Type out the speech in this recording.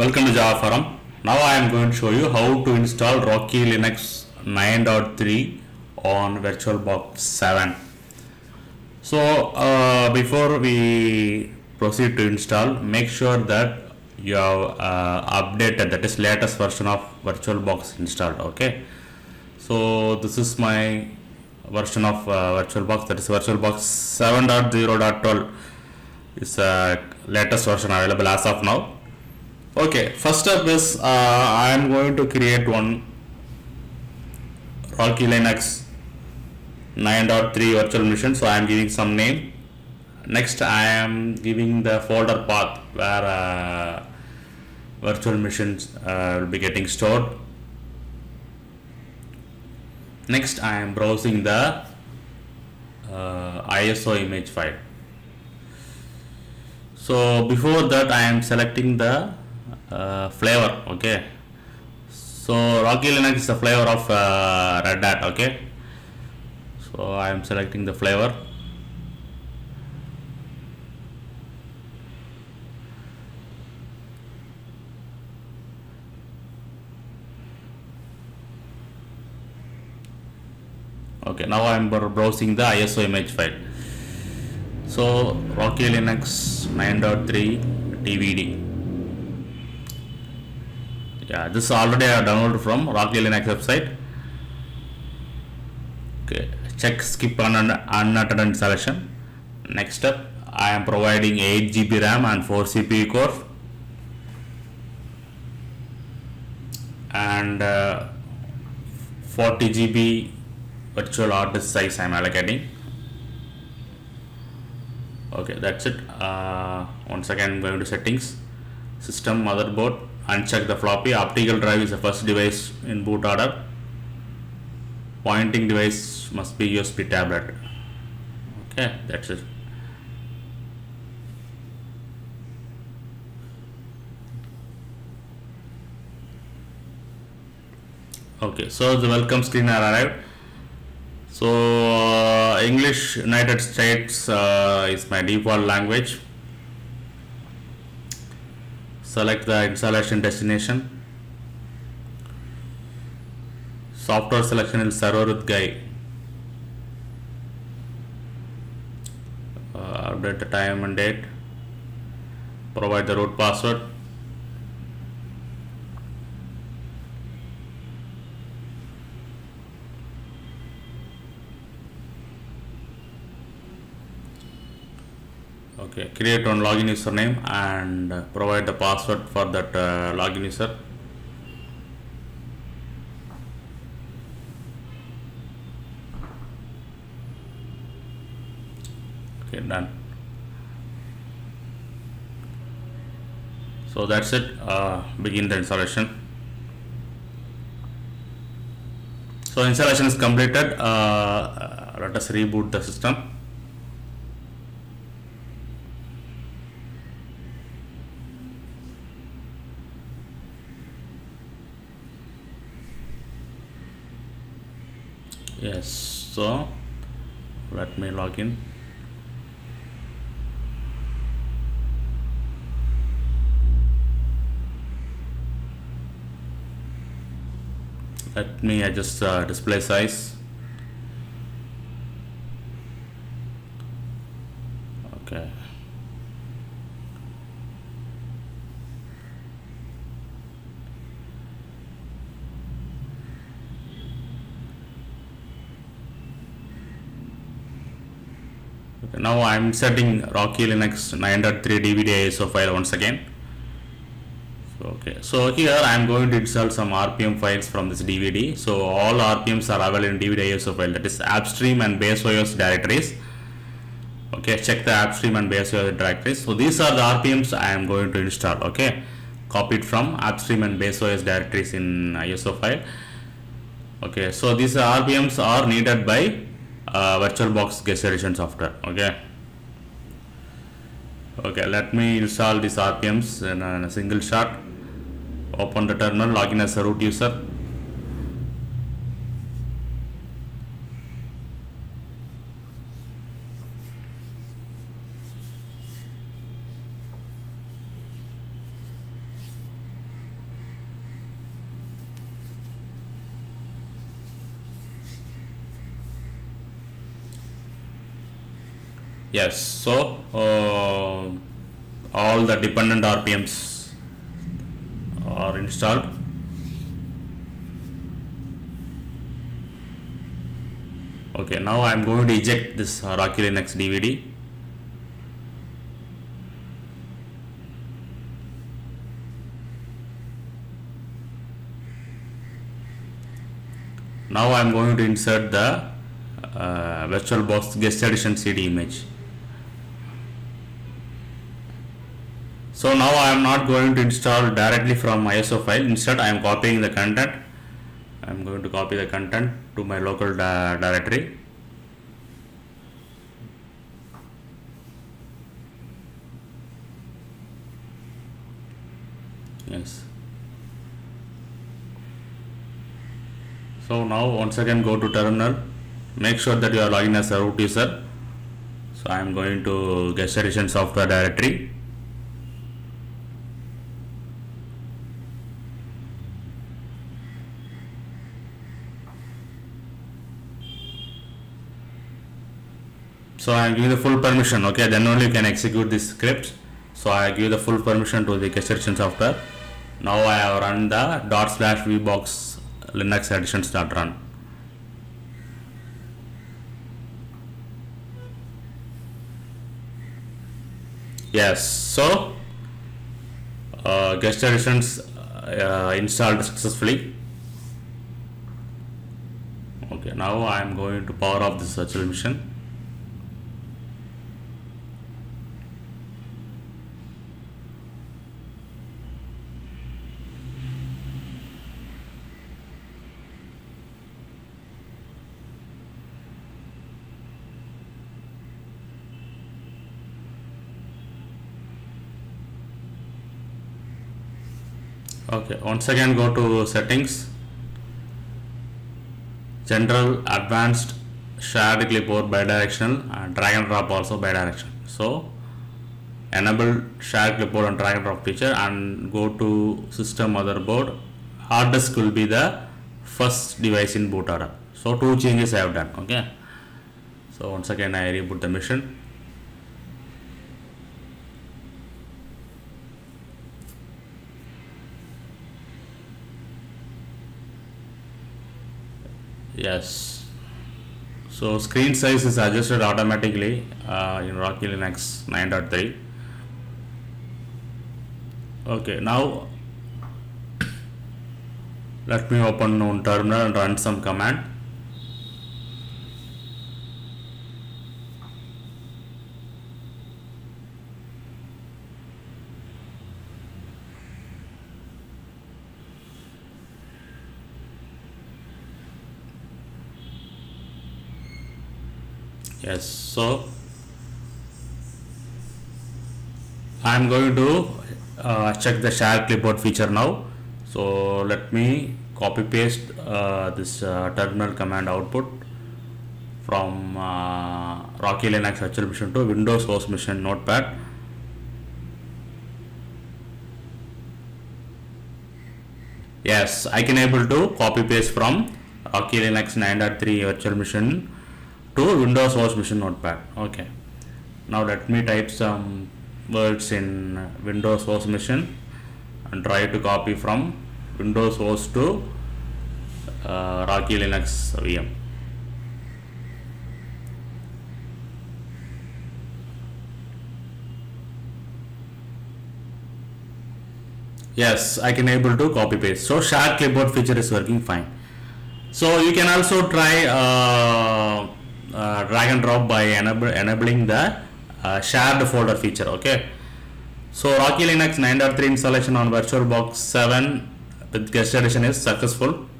Welcome to Java Forum. Now I am going to show you how to install Rocky Linux 9.3 on VirtualBox 7. So before we proceed to install, make sure that you have updated, that is latest version of VirtualBox installed. Okay, so this is my version of VirtualBox, that is VirtualBox 7.0.12 is latest version available as of now. Okay, first step is I am going to create one Rocky Linux 9.3 virtual machine. So I am giving some name. Next I am giving the folder path where virtual machines will be getting stored. Next I am browsing the ISO image file. So before that I am selecting the flavor. Okay, so Rocky Linux is the flavor of Red Hat. Okay, so I am selecting the flavor. Okay, now I am browsing the ISO image file. So Rocky Linux 9.3 DVD. Yeah, this already I have downloaded from Rocky Linux website. Okay, check skip unattended selection. Next step, I am providing 8 GB RAM and 4 CPU cores, and 40 GB virtual hard disk size I am allocating. Okay, that's it. Once again, I'm going to settings, system, motherboard. Uncheck the floppy. Optical drive is the first device in boot order. Pointing device must be USB tablet. Okay, that's it. Okay, so the welcome screen has arrived. So English, United States is my default language. Select the installation destination. Software selection is server with guy. Update the time and date. Provide the root password. Okay, create one login username and provide the password for that login user. Okay, done. So that's it. Begin the installation. So installation is completed. Let us reboot the system. Yes, so let me log in. Let me adjust display size. Okay. Now I am setting Rocky Linux 9.3 DVD ISO file once again. So, okay, so here I am going to install some RPM files from this DVD. So all RPMs are available in DVD ISO file, that is AppStream and BaseOS directories. Okay, check the AppStream and BaseOS directories. So these are the RPMs I am going to install. Okay, copied from AppStream and BaseOS directories in ISO file. Okay, so these RPMs are needed by VirtualBox Guest Addition software. Okay. Okay, let me install these RPMs in a single shot. Open the terminal, login as a root user. Yes, so all the dependent RPMs are installed. Okay, now I am going to eject this Rocky Linux DVD. Now I am going to insert the VirtualBox Guest Addition CD image. So now I am not going to install directly from ISO file. Instead, I am copying the content. I am going to copy the content to my local directory. Yes. So now once again go to terminal. Make sure that you are logging as a root user. So I am going to Guest Addition software directory. So I am giving the full permission. Okay, then only you can execute this script. So I give the full permission to the Guest Addition software. Now I have run the /vbox_linux_editions.run. Yes, so Guest Additions installed successfully. Okay, now I am going to power off this virtual machine. Okay, once again go to settings, general, advanced, shared clipboard bidirectional, and drag and drop also bidirectional. So enable shared clipboard and drag and drop feature and go to system motherboard. Hard disk will be the first device in boot order. So 2 changes I have done. Okay, so once again I reboot the machine. Yes, so screen size is adjusted automatically in Rocky Linux 9.3. Okay, now let me open one terminal and run some command. Yes, so I am going to check the shared clipboard feature now. So let me copy paste this terminal command output from Rocky Linux virtual machine to Windows host machine notepad. Yes, I can able to copy paste from Rocky Linux 9.3 virtual machine to Windows host machine notepad. Okay, now let me type some words in Windows host machine and try to copy from Windows host to Rocky Linux VM. Yes, I can able to copy paste. So shared clipboard feature is working fine. So you can also try drag and drop by enabling the shared folder feature. Okay, so Rocky Linux 9.3 installation on VirtualBox 7 with Guest Addition is successful.